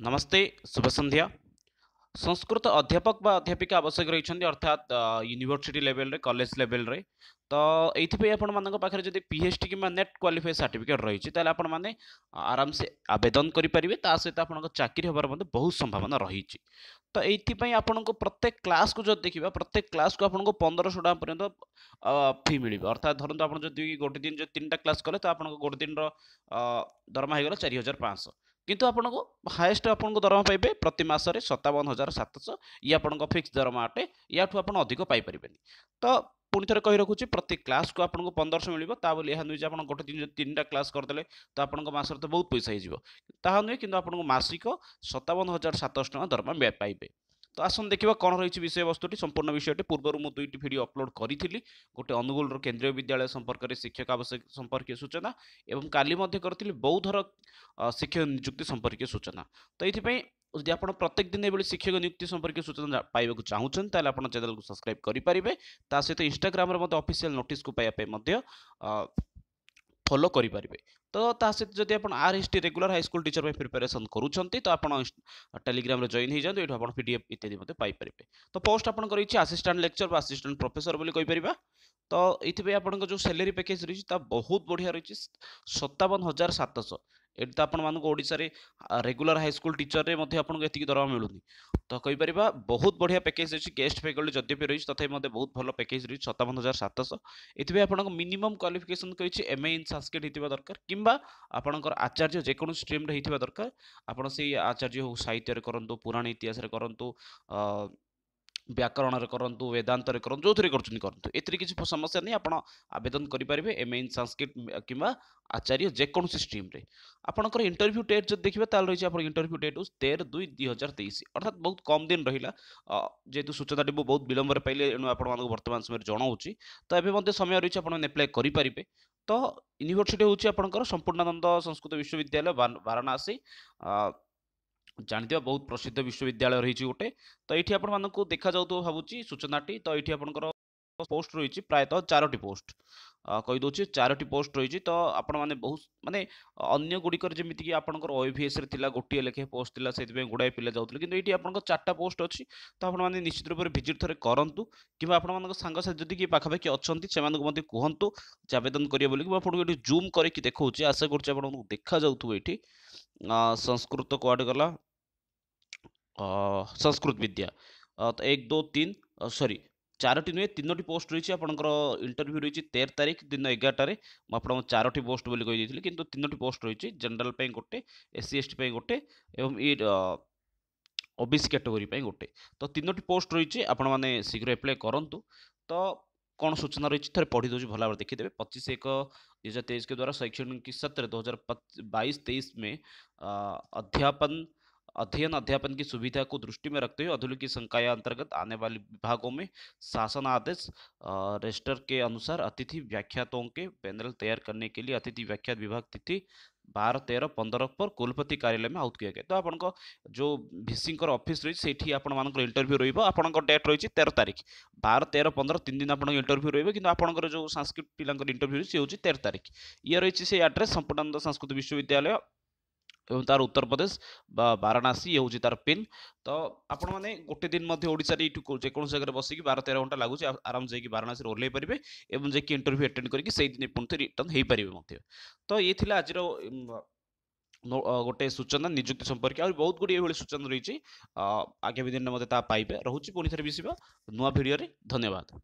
नमस्ते, शुभ संध्या। संस्कृत अध्यापक बा अध्यापिका आवश्यक रही अर्थात यूनिवर्सिटी लेवल रे, कॉलेज लेवल रे। तो ये आपरे जब पीएचडी कि नेट क्वालिफाई सर्टिफिकेट रही है आपने आराम से आवेदन करेंगे। ता सहित आपको चाकरी होबार बहुत संभावना रही। तो ये आपको प्रत्येक क्लास को जो देखा प्रत्येक क्लास को आपको 1500 टाँग पर्यंत फी मिल। अर्थात धरत आप गोटे दिन जो 3टा क्लास कले तो आपको गोटे दिन दरमा हो 4500। किंतु आपको हाएस्ट आपको दरमा पाइबे प्रति मासरे 57,700। ये आपको फिक्स दरमा अटे, या अधिक पाइपर। तो पुणी थे कही रखुच्छे प्रति क्लास को आपको 1500 मिल। बोली यह नुहे आप गोटे दिन 3टा क्लास करदे तो आपको मासर तो बहुत पैसा होता नुहे, कि आपको मासिक 57,700 टका दरमा पाइबे। तो आसन देखा कौन रही विषय वस्तुटी। संपूर्ण विषयटी पूर्व मुझे 2टी भिडियो अपलोड करी गोटे अनुगुल केन्द्रीय विद्यालय संपर्क में शिक्षक आवश्यक संपर्क सूचना एवं काली करी बौद्धर शिक्षक नियुक्ति संपर्क सूचना। तो ये यदि आप प्रत्येक दिन ये शिक्षक नियुक्ति संपर्क सूचना पाइबा चाहूँ ताल आप चैनल को सब्सक्राइब करेंगे। ता सहित इंस्टाग्राम ऑफिशियल नोटिस को पाइबापी फॉलो करेंगे। तो ता सहित जब आप आर हिस्ट्री रेगुलर हाईस्कूल टीचर पर प्रिपेरेसन करूँगी तो आप टेलीग्राम जॉइन हो जाते, ये पीडीएफ इत्यादि पाइपर। तो पोस्ट आप असिस्टेंट लेक्चर असिस्टेंट प्रोफेसर बोली कही पारिबा। तो ये आपको जो सैलरी पैकेज रही बहुत बढ़िया रही 57,700। ये तो आपशारे रेगुलर हाईस्कूल टीचर में आपको दरमा मिलूनी। तो कही पारिबा बहुत बढ़िया पैकेज रही। गेस्ट फैकल्टी जद्यपि रही तथा बहुत भल पैकेज रही 57,700। ये आपको मिनिमम क्वालिफिकेशन कही एमए इन संस्कृत होता दरकार, किंबा आपणकर आचार्य जेको स्ट्रीम होता दरकार। आपड़ से आचार्य हो साहित्य करूँ, पुराण इतिहास करूँ, व्याकरण करूँ, वेदांत करूँ, जो करूँ एतिर किसी समस्या नहीं। आप आवेदन करेंगे एमए इन संस्कृत कि आचार्य जेको स्ट्रीम रे। आपंकर इंटरव्यू डेट जो देखिए ताल रही है इंटरव्यू डेट 13/2/2023। अर्थात बहुत कम दिन रहा, जेहतु सूचना टी बहुत विलंब पाइले एणु आपको बर्तमान समय जनाऊँगी। तो ये समय रही है एप्लाय करेंगे। तो यूनिवर्सिटी होची आपणकर संपूर्णानंद संस्कृत विश्वविद्यालय वाराणसी, जानते बहुत प्रसिद्ध विश्वविद्यालय रही गोटे। तो ये आपको देखा जाऊ भावी सूचनाटी। तो ये आपंकर पोस्ट रही प्रायतः 4टी पोस्ट कहीदे 4टी पोस्ट रही। तो आपण मैंने बहुत मानने अगर गुड़िकर जमीक आपंकर ओएवीएस गोटे लेखे पोस्ट थी से गुड़ाए पिला जाते, कि ये आप 4टा पोस्ट अच्छी। तो आपने निश्चित रूप से भिजिट थे करूँ कि सांगसाथी जदि किए पाखापाखि अच्छा से कहतु आवेदन करेंगे बोली कि आपको ये जूम करके देखा। आशा कर देखा जाऊ ये संस्कृत क्वाड गला संस्कृत विद्या। तो 1 2 3 सॉरी 4टी नुहे 3टी पोस्ट रही। आपंकर इंटरव्यू रही 13 तारीख दिन 11टारे। मुझे 4टी पोस्ट बोली कही देती, किंतु 3टी पोस्ट रही। जनरल गोटे, SC ST गोटे एवं ये OBC कैटेगोरी गोटे। तो 3टी पोस्ट रही, आपने शीघ्र एप्लाय करूँ। तो कौन सूचना रही थे पढ़ी दूसरी भला देखीदे। 25/1/2023 के द्वारा शैक्षणिक सत्र 2022-23 में अध्ययन अध्यापन की सुविधा को दृष्टि में रखते हुए अधोलिखित संकाय अंतर्गत आने वाले विभागों में शासन आदेश रजिस्टर के अनुसार अतिथि व्याख्याताओं के पैनल तैयार करने के लिए अतिथि व्याख्यात विभाग तिथि 12, 13, 15 पर कुलपति कार्यालय में आउट किया गया। तो आपको जो भिसी ऑफिस रही से आपर इंटरव्यू रही। आपंकर डेट रही 13 तारीख 12, 13, 15 3 दिन आप इंटरव्यू रही, कि आपंकर जो संस्कृत पिलांकर इंटरव्यू सी होची 13 तारीख। ये रही से आड्रेस संपूर्णानंद संस्कृत विश्वविद्यालय एवं तार उत्तर प्रदेश वाराणसी हूँ तार पिन। तो आपण मैंने गोटे दिन ओडार यू जेको जगह बसिक 12-13 घंटा लगुच आराम से वाराणसी ओल्लै पारे और जैक इंटरव्यू अटेंड करके पुणे रिटर्न हो पारे। तो ये आज गोटे सूचना निजुक्ति संपर्क आ बहुत गुड ये सूचना रही। आगामी दिन में मतलब पाइबे रोचे। पुणी थे मिसा नुआ भिडियो। धन्यवाद।